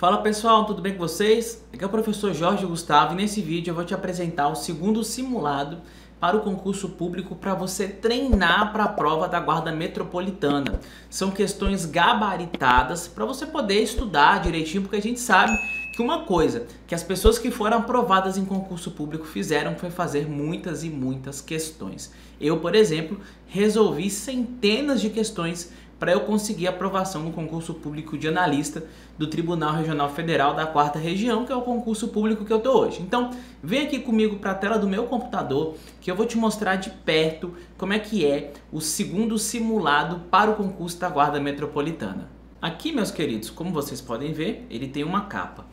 Fala pessoal, tudo bem com vocês? Aqui é o professor Jorge Gustavo e nesse vídeo eu vou te apresentar o segundo simulado para o concurso público para você treinar para a prova da Guarda Metropolitana. São questões gabaritadas para você poder estudar direitinho, porque a gente sabe que uma coisa que as pessoas que foram aprovadas em concurso público fizeram foi fazer muitas e muitas questões. Eu, por exemplo, resolvi centenas de questões para eu conseguir a aprovação no concurso público de analista do Tribunal Regional Federal da Quarta Região, que é o concurso público que eu estou hoje. Então, vem aqui comigo para a tela do meu computador, que eu vou te mostrar de perto como é que é o segundo simulado para o concurso da Guarda Metropolitana. Aqui, meus queridos, como vocês podem ver, ele tem uma capa.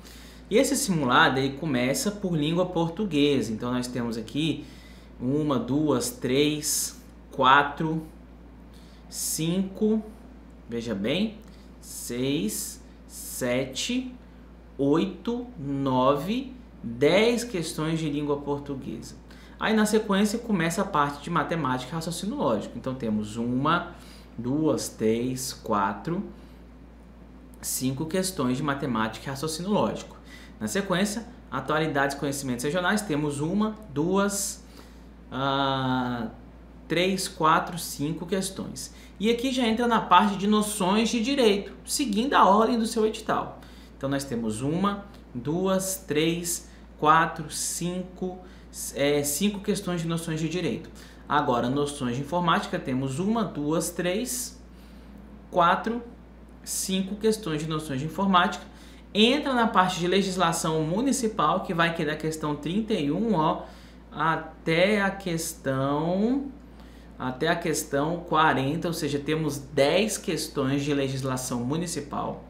E esse simulado, ele começa por língua portuguesa. Então, nós temos aqui 1, 2, 3, 4, 5... Veja bem, 6, 7, 8, 9, 10 questões de língua portuguesa. Aí na sequência começa a parte de matemática e raciocínio lógico. Então temos 1, 2, 3, 4, 5 questões de matemática e raciocínio lógico. Na sequência, atualidades e conhecimentos regionais, temos 1, 2, 3, 4, 5 questões. E aqui já entra na parte de noções de direito, seguindo a ordem do seu edital. Então nós temos 1, 2, 3, 4, 5, 5 questões de noções de direito. Agora, noções de informática, temos 1, 2, 3, 4, 5 questões de noções de informática. Entra na parte de legislação municipal, que vai querer a questão 31, ó, até a questão 40, ou seja, temos 10 questões de legislação municipal.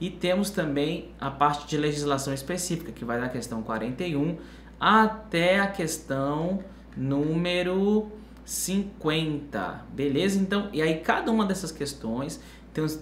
E temos também a parte de legislação específica, que vai da questão 41 até a questão número 50, beleza? Então, e aí cada uma dessas questões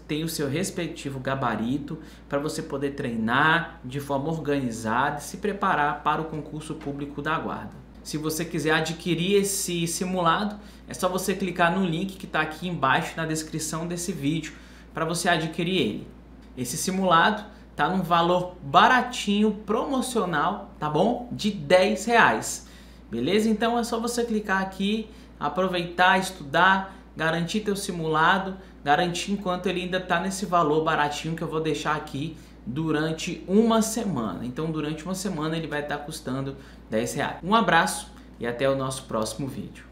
tem o seu respectivo gabarito para você poder treinar de forma organizada e se preparar para o concurso público da Guarda. Se você quiser adquirir esse simulado, é só você clicar no link que está aqui embaixo na descrição desse vídeo para você adquirir ele. Esse simulado está num valor baratinho, promocional, tá bom? De R$10, beleza? Então é só você clicar aqui, aproveitar, estudar, garantir teu simulado, garantir enquanto ele ainda está nesse valor baratinho que eu vou deixar aqui durante uma semana. Então durante uma semana ele vai estar custando R$10. Um abraço e até o nosso próximo vídeo.